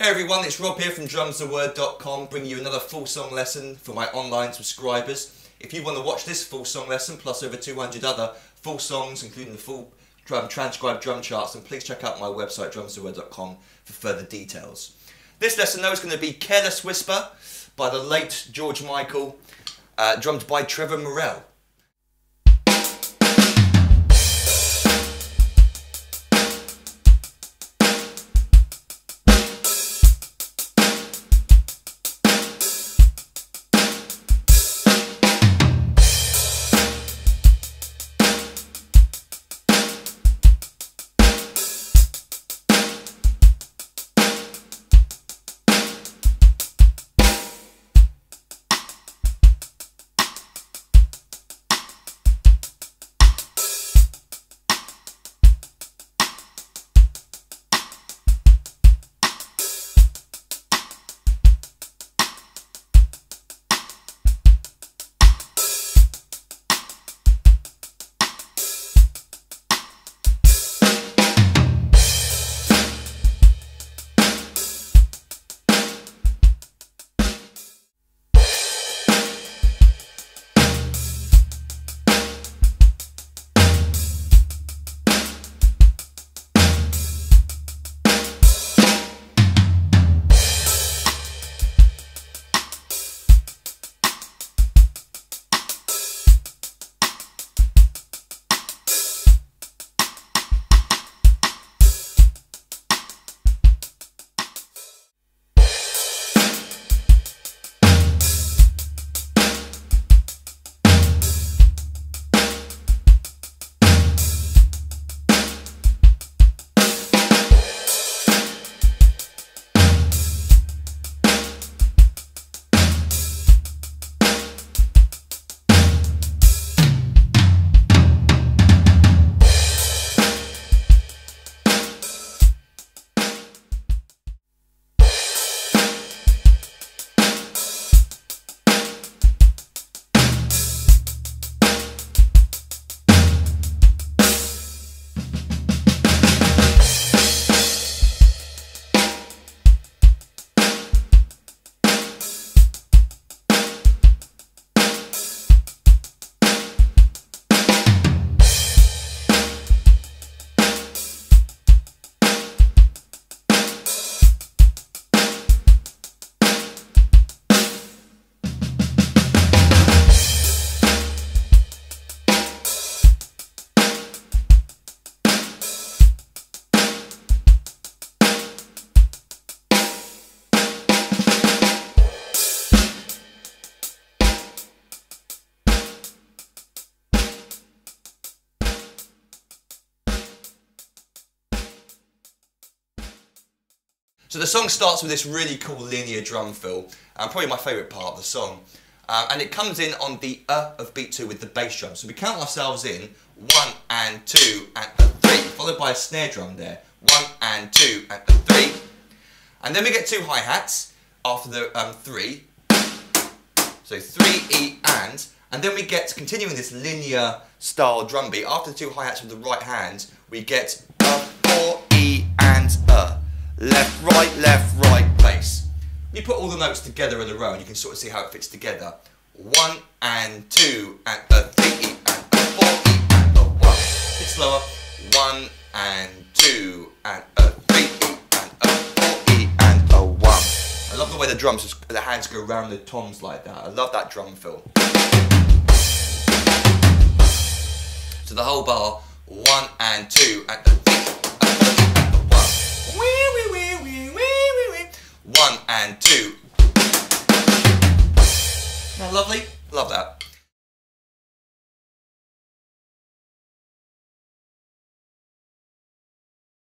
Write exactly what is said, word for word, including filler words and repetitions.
Hey everyone, it's Rob here from Drums The Word dot com, bringing you another full song lesson for my online subscribers. If you want to watch this full song lesson, plus over two hundred other full songs, including the full drum, transcribed drum charts, then please check out my website, Drums The Word dot com, for further details. This lesson, though, is going to be Careless Whisper by the late George Michael, uh, drummed by Trevor Morell. So the song starts with this really cool linear drum fill, and probably my favourite part of the song. Um, and it comes in on the uh of beat two with the bass drum. So we count ourselves in, one and two and a three, followed by a snare drum there, one and two and a three. And then we get two hi-hats after the um, three. So three, E, and. And then we get, continuing this linear style drum beat, after the two hi-hats with the right hand, we get uh, four, E, and uh. Left, right, left, right, bass. You put all the notes together in a row and you can sort of see how it fits together. One and two and a three and a four and a one. A bit slower. One and two and a three and a four and a one. I love the way the drums, the hands go around the toms like that. I love that drum fill. So the whole bar, one and two and a three. One and two. Isn't that lovely? Love that.